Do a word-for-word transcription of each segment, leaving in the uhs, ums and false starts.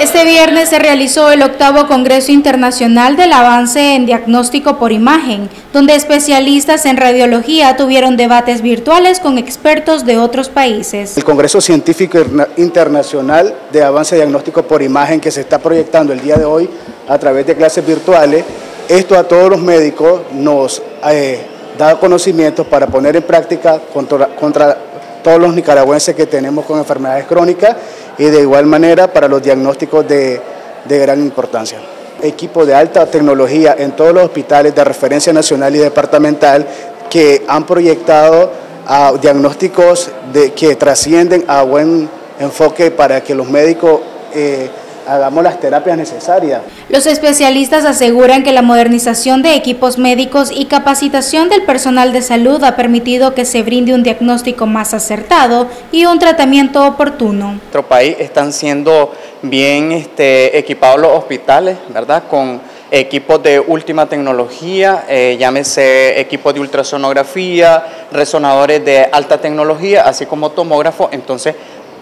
Este viernes se realizó el octavo Congreso Internacional del Avance en Diagnóstico por Imagen, donde especialistas en radiología tuvieron debates virtuales con expertos de otros países. El Congreso Científico Internacional de Avance Diagnóstico por Imagen, que se está proyectando el día de hoy a través de clases virtuales, esto a todos los médicos nos eh, da conocimientos para poner en práctica contra, contra todos los nicaragüenses que tenemos con enfermedades crónicas y de igual manera para los diagnósticos de, de gran importancia. Equipo de alta tecnología en todos los hospitales de referencia nacional y departamental que han proyectado a diagnósticos de, que trascienden a buen enfoque para que los médicos eh, hagamos las terapias necesarias. Los especialistas aseguran que la modernización de equipos médicos y capacitación del personal de salud ha permitido que se brinde un diagnóstico más acertado y un tratamiento oportuno. En nuestro país están siendo bien este, equipados los hospitales, ¿verdad? Con equipos de última tecnología, eh, llámese equipos de ultrasonografía, resonadores de alta tecnología, así como tomógrafos. Entonces,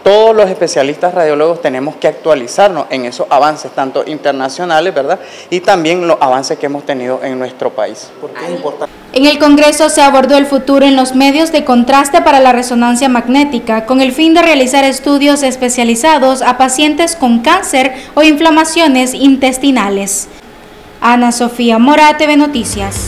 todos los especialistas radiólogos tenemos que actualizarnos en esos avances, tanto internacionales, ¿verdad? Y también los avances que hemos tenido en nuestro país. Porque es importante. En el Congreso se abordó el futuro en los medios de contraste para la resonancia magnética, con el fin de realizar estudios especializados a pacientes con cáncer o inflamaciones intestinales. Ana Sofía Mora, T V Noticias.